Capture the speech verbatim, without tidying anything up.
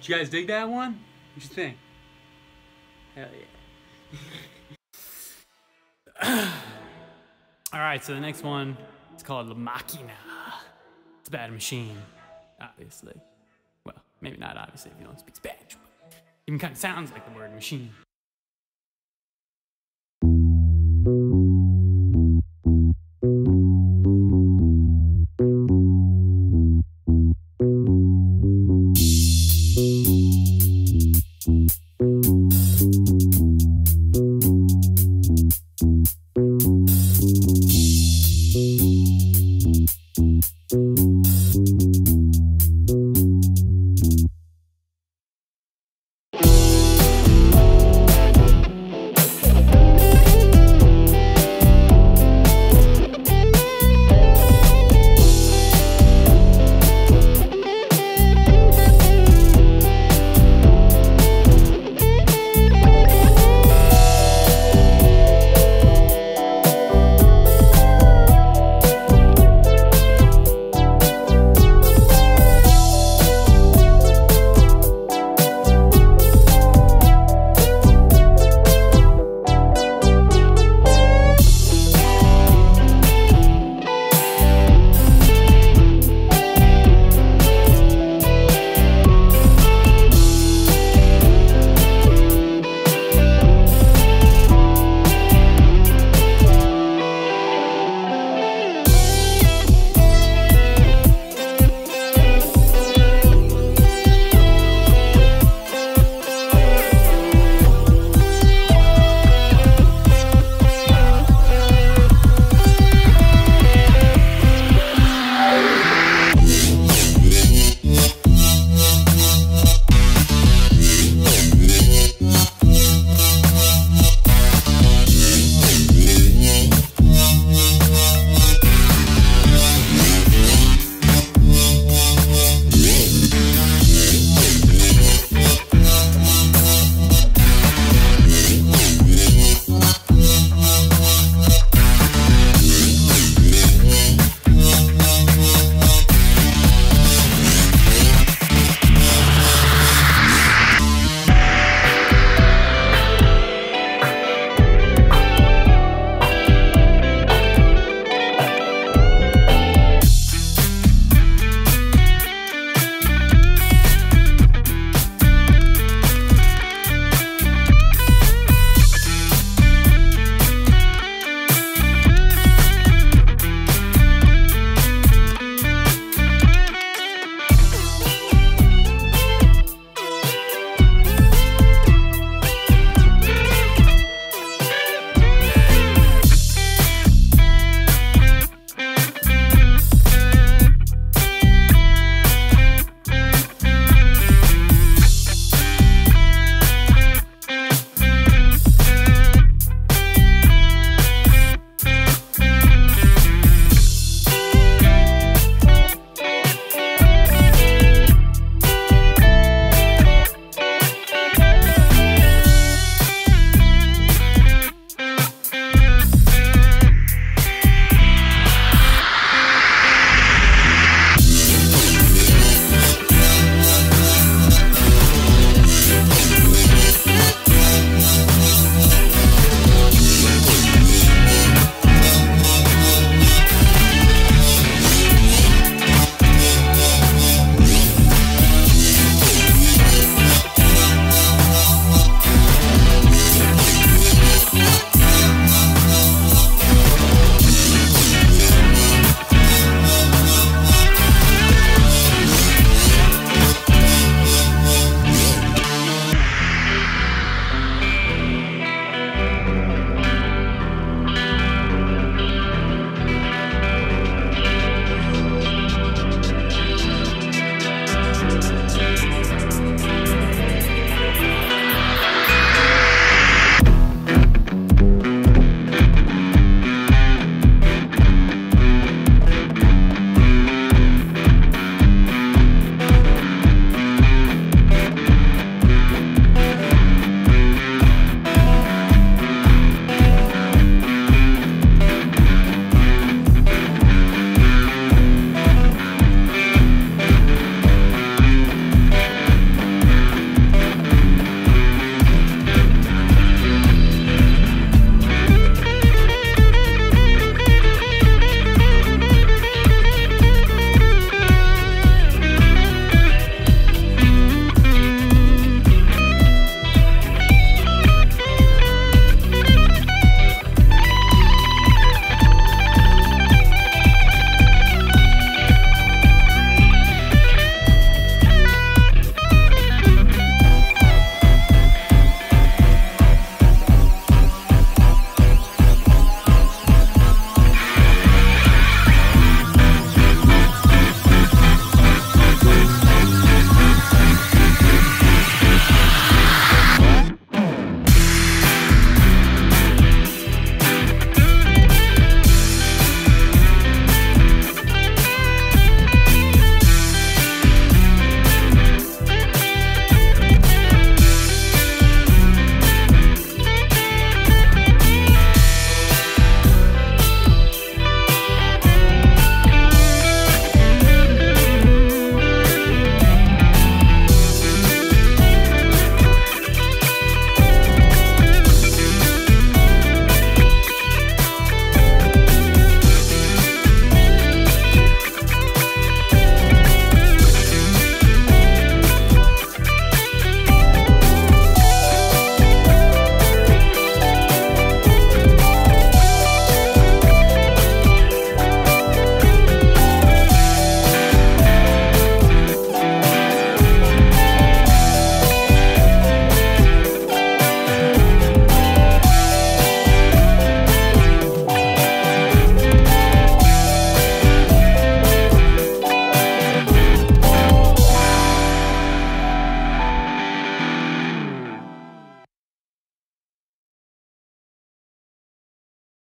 Did you guys dig that one? What you think? Hell yeah. All right, so the next one is called La Machina. It's about a machine, obviously. Well, maybe not obviously if you don't speak Spanish, but even kind of sounds like the word machine. Thank you.